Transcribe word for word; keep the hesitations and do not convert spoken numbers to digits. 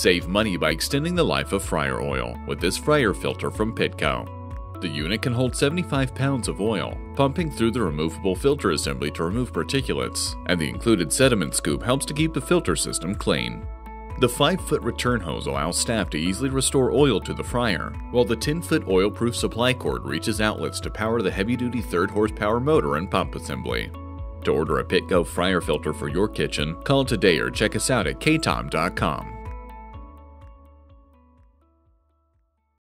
Save money by extending the life of fryer oil with this fryer filter from Pitco. The unit can hold seventy-five pounds of oil. Pumping through the removable filter assembly to remove particulates, and the included sediment scoop helps to keep the filter system clean. The five foot return hose allows staff to easily restore oil to the fryer, while the ten foot oil-proof supply cord reaches outlets to power the heavy-duty third horsepower motor and pump assembly. To order a Pitco fryer filter for your kitchen, call today or check us out at katom dot com.